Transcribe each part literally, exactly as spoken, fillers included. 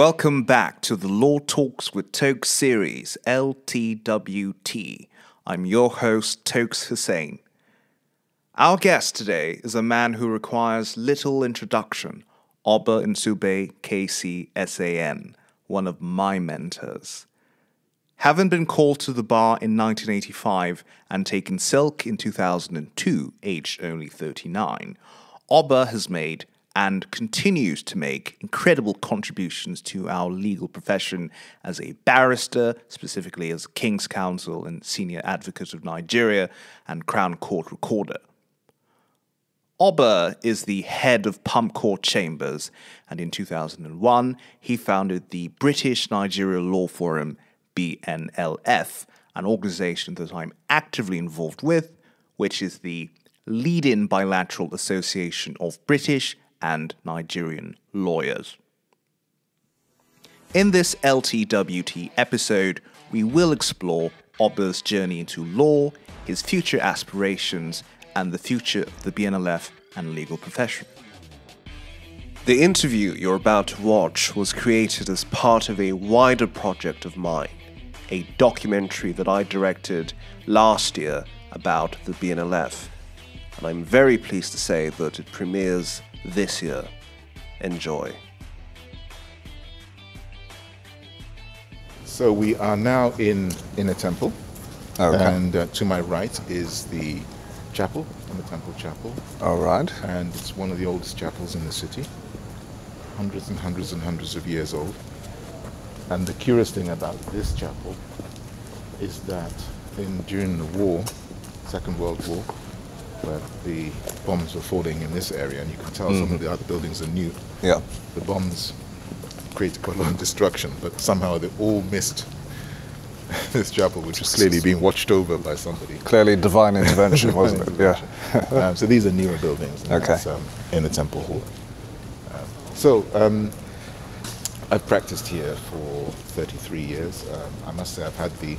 Welcome back to the Law Talks with Toks series, L T W T. I'm your host, Toks Hussain. Our guest today is a man who requires little introduction, Oba Nsugbe, K C, S A N, one of my mentors. Having been called to the bar in nineteen eighty-five and taken silk in two thousand two, aged only thirty-nine, Oba has made and continues to make incredible contributions to our legal profession as a barrister, specifically as King's Counsel and Senior Advocate of Nigeria and Crown Court Recorder. Oba is the head of Pump Court Chambers, and in two thousand one, he founded the British Nigeria Law Forum, B N L F, an organization that I'm actively involved with, which is the lead-in bilateral association of British and Nigerian lawyers. In this L T W T episode, we will explore Oba's journey into law, his future aspirations, and the future of the B N L F and legal profession. The interview you're about to watch was created as part of a wider project of mine, a documentary that I directed last year about the B N L F. And I'm very pleased to say that it premieres this year. Enjoy. So we are now in Inner Temple, okay. and uh, to my right is the chapel, Inner Temple Chapel. All right. And it's one of the oldest chapels in the city, hundreds and hundreds and hundreds of years old. And the curious thing about this chapel is that in during the war, Second World War, where the bombs were falling in this area, and you can tell mm-hmm. some of the other buildings are new. Yeah. The bombs created quite a lot of destruction, but somehow they all missed this chapel, which was clearly being watched over by somebody. Clearly divine intervention, wasn't it? Yeah. um, so these are newer buildings. And okay. That's, um, in the Temple Hall. Um, so um, I've practiced here for thirty-three years. Um, I must say I've had the,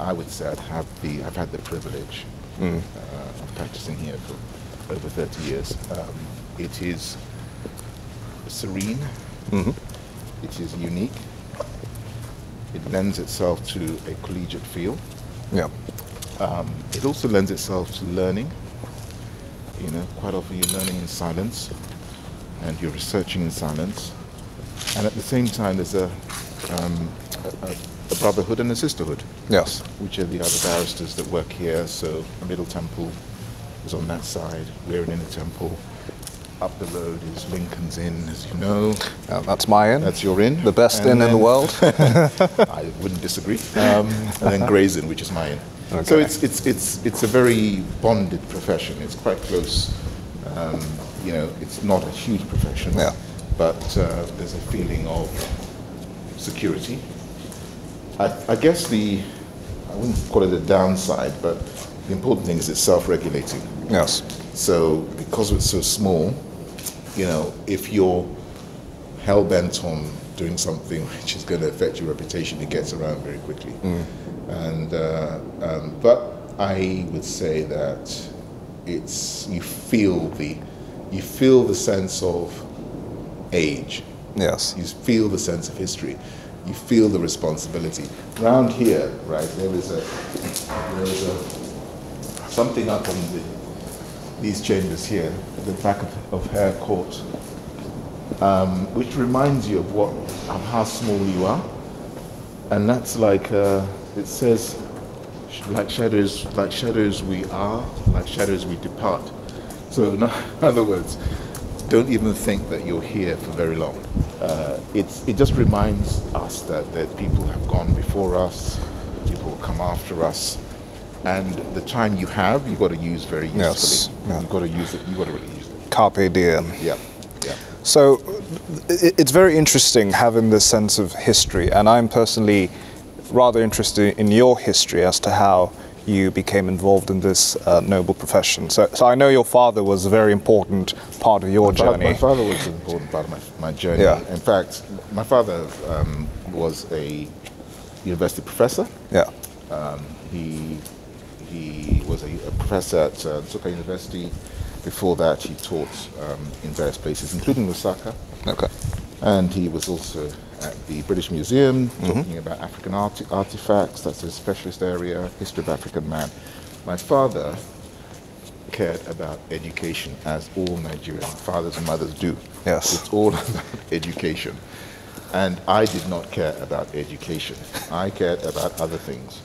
I would say I've had the, I've had the privilege Mm. Uh, I'm practicing here for over thirty years. Um, it is serene, mm-hmm. it is unique, it lends itself to a collegiate feel. Yeah. Um, it also lends itself to learning. You know, quite often you're learning in silence and you're researching in silence. And at the same time there's a, um, a, a a brotherhood and a sisterhood. Yes. Which are the other barristers that work here. So Middle Temple is on that side. We're in Inner Temple. Up the road is Lincoln's Inn, as you know. Uh, that's my inn. That's your inn. The best and inn in the world. I wouldn't disagree. Um, and then Gray's Inn, which is my inn. Okay. So it's it's it's it's a very bonded profession. It's quite close. Um, you know, it's not a huge profession. Yeah. But uh, there's a feeling of security. I, I guess the, I wouldn't call it a downside, but the important thing is it's self-regulating. Yes. So because it's so small, you know, if you're hell-bent on doing something which is going to affect your reputation, it gets around very quickly. Mm. And uh, um, but I would say that it's you feel the you feel the sense of age. Yes. You feel the sense of history. You feel the responsibility. Round here, right, there is a, there is a something up on the, these chambers here, at the back of, of Hare Court, um, which reminds you of what, of how small you are. And that's like, uh, it says, like shadows, like shadows we are, like shadows we depart. So in other words, don't even think that you're here for very long. Uh, it's, it just reminds us that, that people have gone before us, people will come after us, and the time you have, you've got to use very usefully. Yes, yeah. You've got to use it, you've got to really use it. Carpe diem. Yeah, yeah. So, it's very interesting having this sense of history, and I'm personally rather interested in your history as to how you became involved in this uh, noble profession. So, so I know your father was a very important part of your my journey. Father, my father was an important part of my, my journey. Yeah. In fact, my father um, was a university professor. Yeah. Um, he, he was a, a professor at uh, Nsukka University. Before that, he taught um, in various places, including Lusaka. Okay. and he was also at the British Museum talking mm-hmm. about African art artifacts. That's his specialist area, history of African man. My father cared about education, as all Nigerian fathers and mothers do. Yes. It's all about education. And I did not care about education. I cared about other things.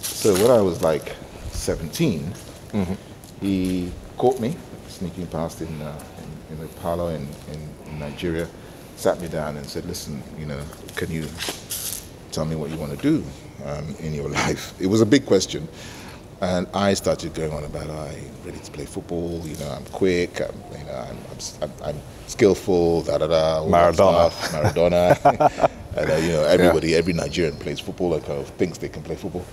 So when I was like seventeen, mm-hmm. he caught me sneaking past in uh, in, in the parlor in, in Nigeria, sat me down and said, "Listen, you know, can you tell me what you want to do um, in your life?" It was a big question. And I started going on about, oh, I'm ready to play football, you know, I'm quick, I'm, you know, I'm, I'm, I'm skillful, da-da-da, Maradona. Maradona. And, uh, you know, everybody, yeah. every Nigerian plays football and kind of thinks they can play football.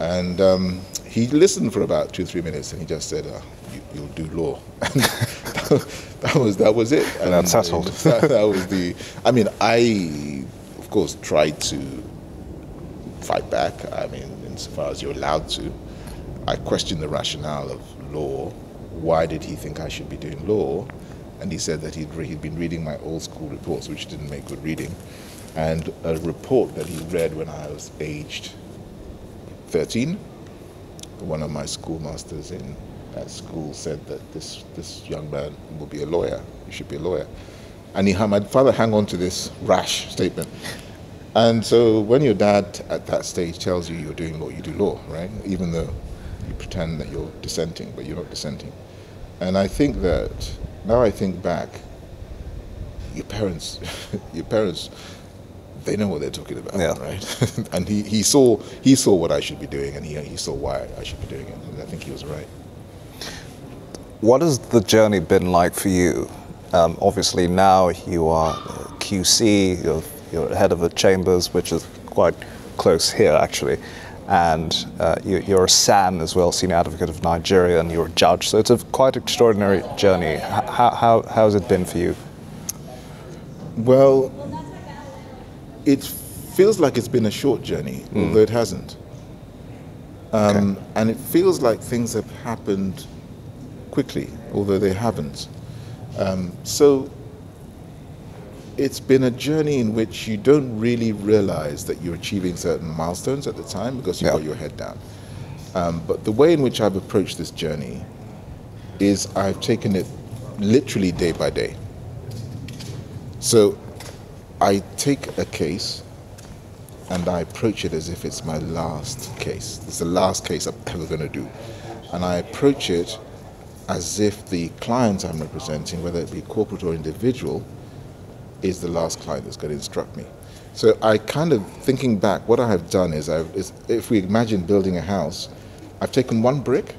And um, he listened for about two, three minutes and he just said, oh, you, you'll do law. that, was, that was it. And, and that's settled. That, that was the, I mean, I, of course, tried to fight back, I mean, insofar as you're allowed to. I questioned the rationale of law. Why did he think I should be doing law? And he said that he'd, re he'd been reading my old school reports, which didn't make good reading, and a report that he read when I was aged thirteen. One of my schoolmasters in at school said that this, this young man will be a lawyer. He should be a lawyer. And he, my father hung on to this rash statement. And so when your dad at that stage tells you you're doing law, you do law, right? Even though you pretend that you're dissenting, but you're not dissenting. And I think that, now I think back, your parents, your parents, they know what they're talking about, yeah. right? And he, he saw he saw what I should be doing, and he, he saw why I should be doing it, and I think he was right. What has the journey been like for you? Um, obviously now you are Q C, you're, you're head of the chambers, which is quite close here, actually. And uh, you, you're a S A N as well, senior advocate of Nigeria, and you're a judge. So it's a quite extraordinary journey. How, how, how has it been for you? Well, it feels like it's been a short journey, mm. although it hasn't. Um, okay. And it feels like things have happened quickly, although they haven't. Um, so it's been a journey in which you don't really realize that you're achieving certain milestones at the time because you've yeah. got your head down. Um, but the way in which I've approached this journey is I've taken it literally day by day. So I take a case and I approach it as if it's my last case. It's the last case I'm ever going to do. And I approach it as if the clients I'm representing, whether it be corporate or individual, is the last client that's going to instruct me. So I kind of, thinking back, what I have done is, I've, is if we imagine building a house, I've taken one brick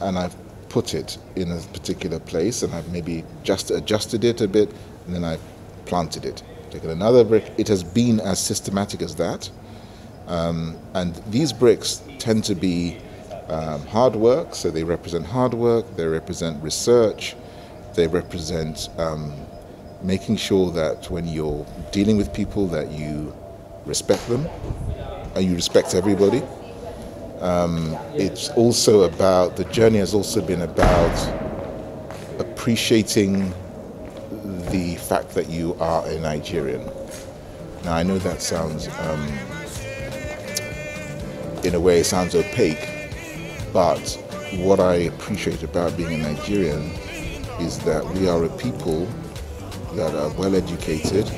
and I've put it in a particular place and I've maybe just adjusted it a bit and then I've planted it. Taken another brick, it has been as systematic as that. Um, and these bricks tend to be um, hard work, so they represent hard work, they represent research, they represent um, making sure that when you're dealing with people that you respect them and you respect everybody. Um, it's also about, the journey has also been about appreciating the fact that you are a Nigerian. Now I know that sounds, um, in a way it sounds opaque, but what I appreciate about being a Nigerian is that we are a people that are well educated,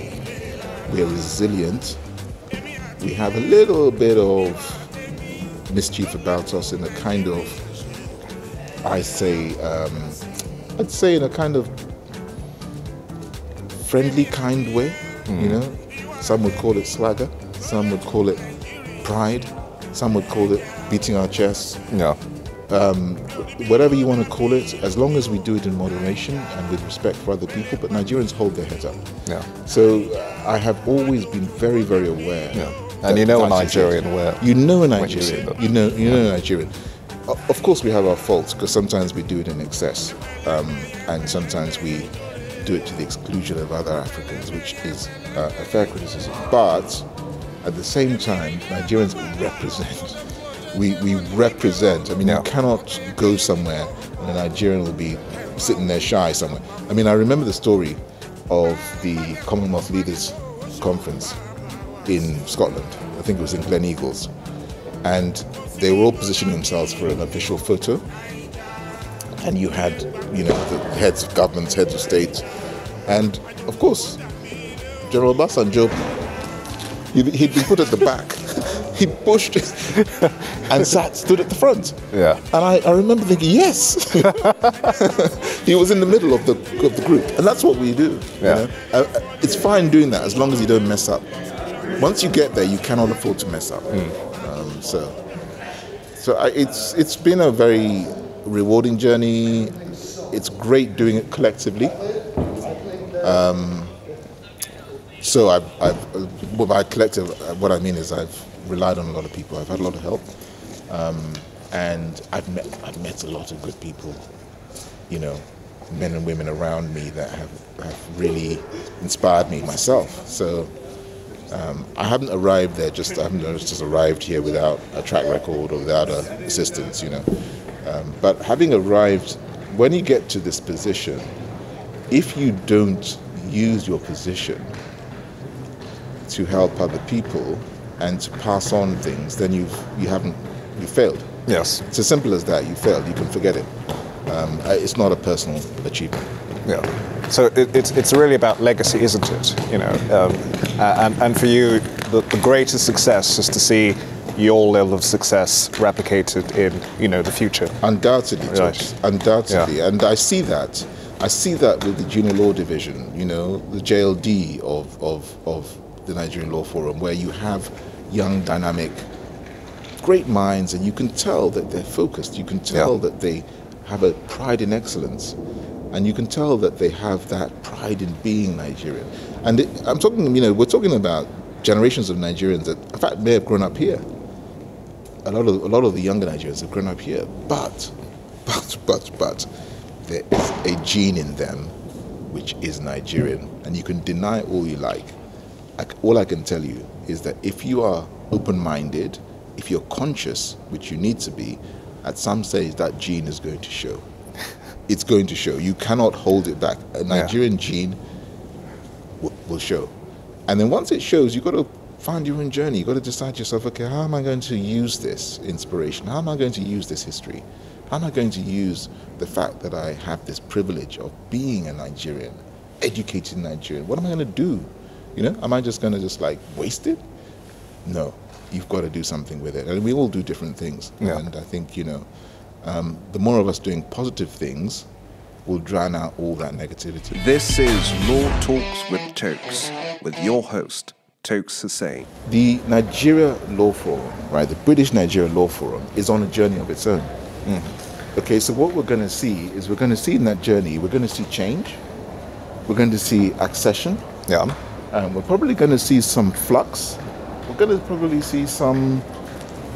we are resilient, we have a little bit of mischief about us in a kind of, I say, um, I'd say in a kind of friendly, kind way, mm. you know. Some would call it swagger, some would call it pride, some would call it beating our chests. Yeah. Um, whatever you want to call it, as long as we do it in moderation and with respect for other people, but Nigerians hold their heads up. Yeah. So uh, I have always been very, very aware. Yeah. And you know a Nigerian where you know a Nigerian. You, you know, you yeah. know a Nigerian. O of course, we have our faults because sometimes we do it in excess, um, and sometimes we do it to the exclusion of other Africans, which is uh, a fair criticism. But at the same time, Nigerians represent. We, we represent. I mean, yeah. you cannot go somewhere and a Nigerian will be sitting there shy somewhere. I mean, I remember the story of the Commonwealth Leaders Conference in Scotland. I think it was in Glen Eagles. And they were all positioning themselves for an official photo. And you had, you know, the heads of governments, heads of states. And, of course, General Bassan Joe, he'd been put at the back. He pushed and sat, stood at the front. Yeah. And I, I remember thinking, yes. He was in the middle of the, of the group. And that's what we do. Yeah. You know? uh, it's fine doing that as long as you don't mess up. Once you get there, you cannot afford to mess up. Mm. Um, so so I, it's it's been a very rewarding journey. It's great doing it collectively. Um, so I've, I've, by collective, what I mean is I've relied on a lot of people. I've had a lot of help, um, and I've met I've met a lot of good people, you know, men and women around me that have, have really inspired me myself. So um, I haven't arrived there just I haven't just arrived here without a track record or without a assistance, you know. Um, but having arrived, when you get to this position, if you don't use your position to help other people and to pass on things, then you've you haven't you failed. Yes, it's as simple as that. You failed. You can forget it. Um, it's not a personal achievement. Yeah. So it, it's it's really about legacy, isn't it? You know, um, and and for you, the, the greatest success is to see your level of success replicated in you know the future. Undoubtedly, right. Toks, undoubtedly, yeah. And I see that. I see that with the Junior Law Division. You know, the J L D of of of. the Nigerian Law Forum, where you have young, dynamic, great minds, and you can tell that they're focused, you can tell yeah. that they have a pride in excellence, and you can tell that they have that pride in being Nigerian. And it, I'm talking, you know, we're talking about generations of Nigerians that, in fact, may have grown up here. A lot of, a lot of the younger Nigerians have grown up here, but, but, but, but, there is a gene in them which is Nigerian, and you can deny all you like. All I can tell you is that if you are open-minded, if you're conscious, which you need to be, at some stage that gene is going to show. It's going to show. You cannot hold it back. A Nigerian yeah. gene w will show. And then once it shows, you've got to find your own journey. You've got to decide yourself, okay, how am I going to use this inspiration? How am I going to use this history? How am I going to use the fact that I have this privilege of being a Nigerian, educated Nigerian? What am I going to do? You know, am I just going to just like waste it? No, you've got to do something with it. And we all do different things. Yeah. And I think, you know, um, the more of us doing positive things will drown out all that negativity. This is Law Talks with Toks, with your host, Toks Hussain. The Nigeria Law Forum, right, the British Nigeria Law Forum is on a journey of its own. Mm. Okay, so what we're going to see is we're going to see in that journey, we're going to see change. We're going to see accession. Yeah. Um, we're probably going to see some flux. We're going to probably see some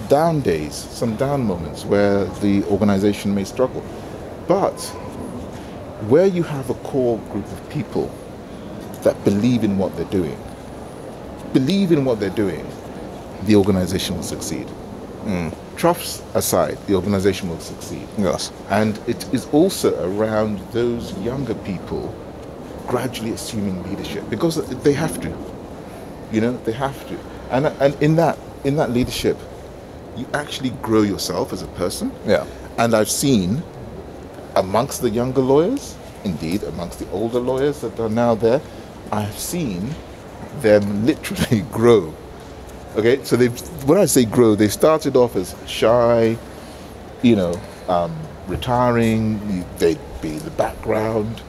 down days, some down moments where the organization may struggle. But where you have a core group of people that believe in what they're doing, believe in what they're doing, the organization will succeed. Mm. Troughs aside, the organization will succeed. Yes. And it is also around those younger people gradually assuming leadership, because they have to, you know, they have to, and and in that in that leadership, you actually grow yourself as a person. Yeah. And I've seen amongst the younger lawyers, indeed amongst the older lawyers that are now there, I have seen them literally grow. Okay, so they, when I say grow, they started off as shy, you know, um, retiring. They'd be in the background.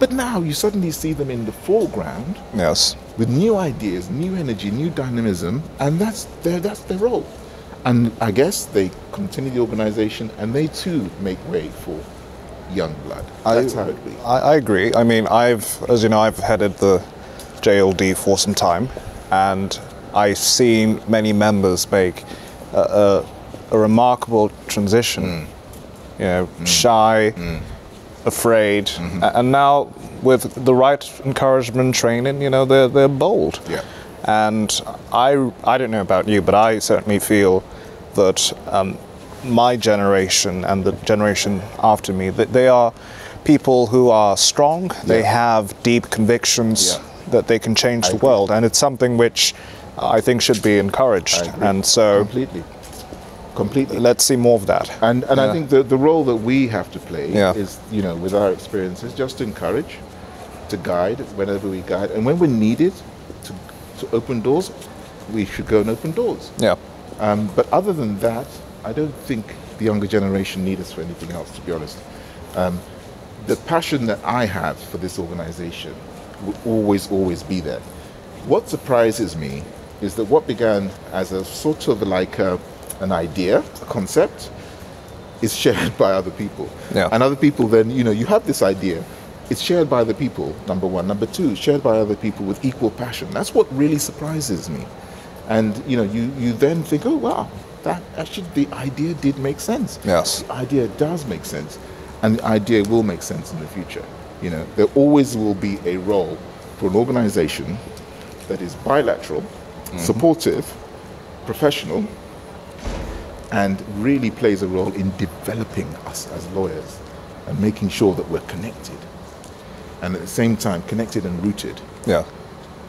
But now you suddenly see them in the foreground, yes, with new ideas, new energy, new dynamism, and that's their, that's their role. And I guess they continue the organization, and they too make way for young blood. That's I, how it be. I, I agree. I mean, I've, as you know, I've headed the J L D for some time, and I've seen many members make a, a, a remarkable transition, mm. you know, mm. shy, mm. afraid, mm-hmm. and now with the right encouragement, training, you know, they're they're bold. Yeah. And I I don't know about you, but I certainly feel that um, my generation and the generation after me, that they are people who are strong, yeah. they have deep convictions yeah. that they can change I the agree. world, and it's something which I think should be encouraged. And so completely completely let's see more of that. And and yeah. I think the the role that we have to play yeah. is, you know, with our experiences, just to encourage, to guide whenever we guide, and when we're needed to, to open doors, we should go and open doors. Yeah. Um, but other than that, I don't think the younger generation need us for anything else, to be honest. Um, the passion that I have for this organization will always, always be there. What surprises me is that what began as a sort of like a, an idea, a concept, is shared by other people. Yeah. And other people then, you know, you have this idea. It's shared by other people, number one. Number two, shared by other people with equal passion. That's what really surprises me. And, you know, you, you then think, oh, wow, that actually, the idea did make sense. Yes. The idea does make sense. And the idea will make sense in the future. You know, there always will be a role for an organization that is bilateral, mm-hmm. supportive, professional, and really plays a role in developing us as lawyers and making sure that we're connected. And at the same time, connected and rooted. Yeah.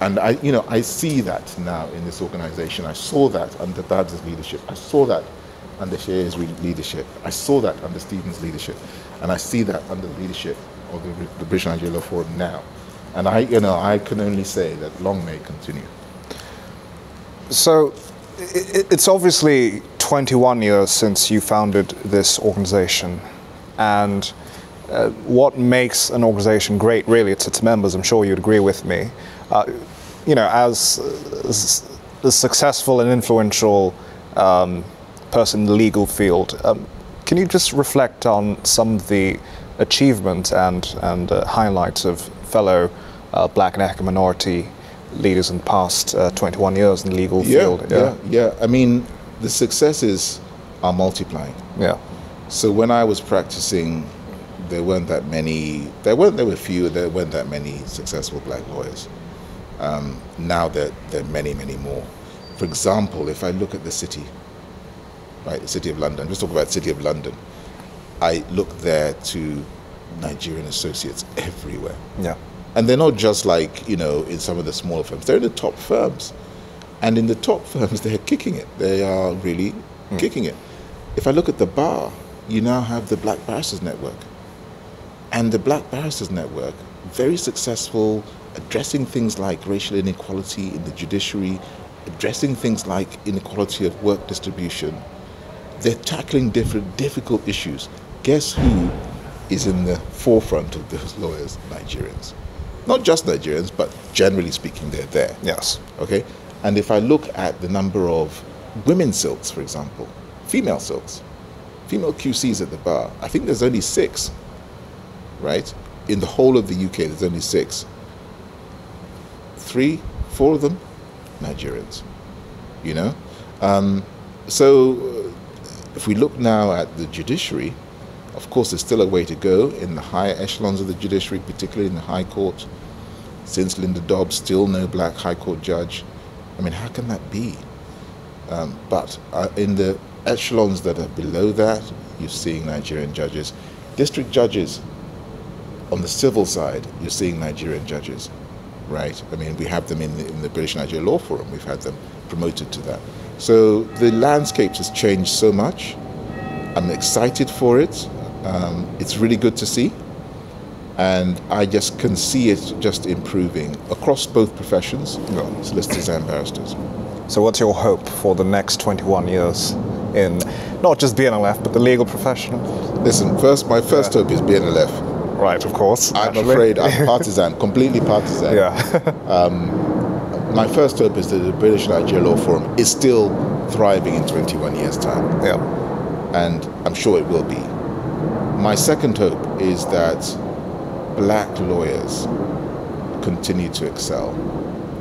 And I, you know, I see that now in this organization. I saw that under Dobbs' leadership. I saw that under Shea's leadership. I saw that under Stephen's leadership. And I see that under the leadership of the, the British Nigeria Law Forum now. And I, you know, I can only say that long may continue. So it's obviously twenty-one years since you founded this organization. And uh, what makes an organization great, really, it's its members. I'm sure you'd agree with me. Uh, you know, as, as a successful and influential um, person in the legal field, um, can you just reflect on some of the achievements and, and uh, highlights of fellow uh, black and ethnic minority leaders in the past uh, twenty-one years in the legal yeah, field? Yeah, yeah, yeah. I mean, the successes are multiplying. Yeah. So when I was practicing, there weren't that many, there weren't, there were few, there weren't that many successful black lawyers. Um, now there, there are many, many more. For example, if I look at the city, right, the City of London, let's talk about the City of London. I look there to Nigerian associates everywhere. Yeah. And they're not just like, you know, in some of the smaller firms, they're in the top firms. And in the top firms, they're kicking it. They are really mm. kicking it. If I look at the bar, you now have the Black Barristers Network. And the Black Barristers Network, very successful, addressing things like racial inequality in the judiciary, addressing things like inequality of work distribution. They're tackling different difficult issues. Guess who is in the forefront of those lawyers? Nigerians. Not just Nigerians, but generally speaking, they're there. Yes. Okay. And if I look at the number of women silks, for example, female silks, female Q Cs at the bar, I think there's only six, right? In the whole of the U K, there's only six. Three, four of them, Nigerians, you know? Um, so if we look now at the judiciary, of course, there's still a way to go in the higher echelons of the judiciary, particularly in the High Court. Since Linda Dobbs, still no black High Court judge. I mean, how can that be? Um, but uh, in the echelons that are below that, you're seeing Nigerian judges. District judges, on the civil side, you're seeing Nigerian judges, right? I mean, we have them in the, in the British Nigeria Law Forum. We've had them promoted to that. So the landscape has changed so much. I'm excited for it. Um, it's really good to see. And I just can see it just improving across both professions, well, solicitors and barristers. So what's your hope for the next twenty-one years in not just B N L F, but the legal profession? Listen, first, my first yeah. hope is B N L F. Right, of course. I'm naturally. afraid I'm partisan, completely partisan. Yeah. um, my first hope is that the British Nigeria Law Forum is still thriving in twenty-one years' time. Yeah. And I'm sure it will be. My second hope is that black lawyers continue to excel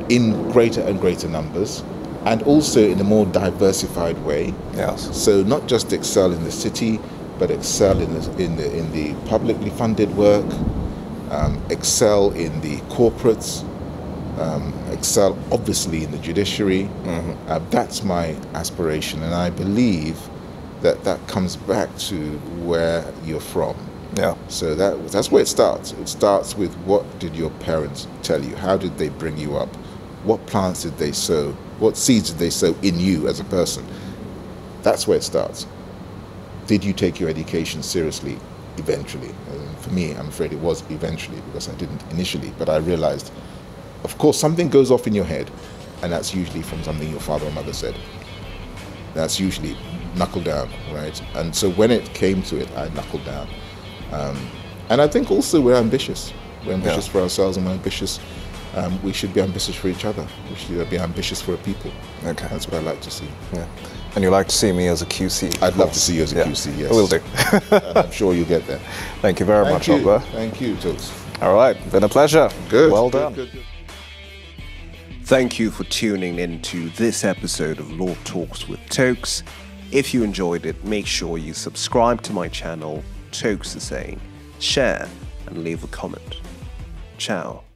in greater and greater numbers, and also in a more diversified way. Yes. So not just excel in the city, but excel in the, in the, in the publicly funded work, um, excel in the corporates, um, excel obviously in the judiciary. Mm-hmm. Uh, that's my aspiration, and I believe that that comes back to where you're from. Yeah. So that that's where it starts. It starts with what did your parents tell you? How did they bring you up? What plants did they sow? What seeds did they sow in you as a person? That's where it starts. Did you take your education seriously eventually? And for me, I'm afraid it was eventually, because I didn't initially, but I realized, of course, something goes off in your head, and that's usually from something your father or mother said. That's usually knuckle down, right? And so when it came to it, I knuckled down. Um, and I think also we're ambitious. We're ambitious yeah. for ourselves, and we're ambitious. Um, we should be ambitious for each other. We should be ambitious for a people. Okay. That's what I like to see. Yeah. And you like to see me as a Q C? I'd love to see you as a yeah. Q C, yes. I will do. And I'm sure you'll get there. Thank you very Thank much, you. Oba. Thank you, Toks. All right. Been a pleasure. Good. Well done. Good, good, good. Thank you for tuning in to this episode of Law Talks with Toks. If you enjoyed it, make sure you subscribe to my channel, Toks Hussain, share, and leave a comment. Ciao.